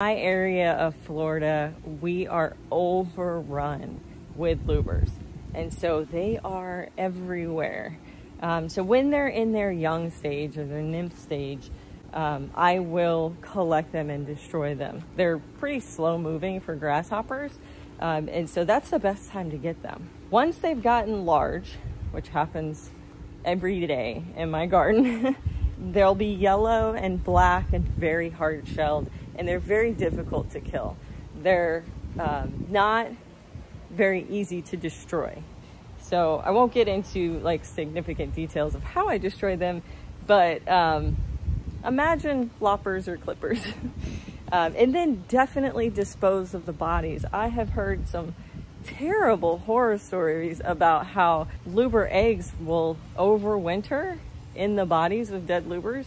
My area of Florida, we are overrun with louvers, and so they are everywhere. So when they're in their young stage or their nymph stage, I will collect them and destroy them. They're pretty slow moving for grasshoppers, and so that's the best time to get them. Once they've gotten large, which happens every day in my garden, they'll be yellow and black and very hard-shelled, and they're very difficult to kill. They're not very easy to destroy. So I won't get into like significant details of how I destroy them, but imagine loppers or clippers. And then definitely dispose of the bodies. I have heard some terrible horror stories about how louver eggs will overwinter in the bodies of dead louvers.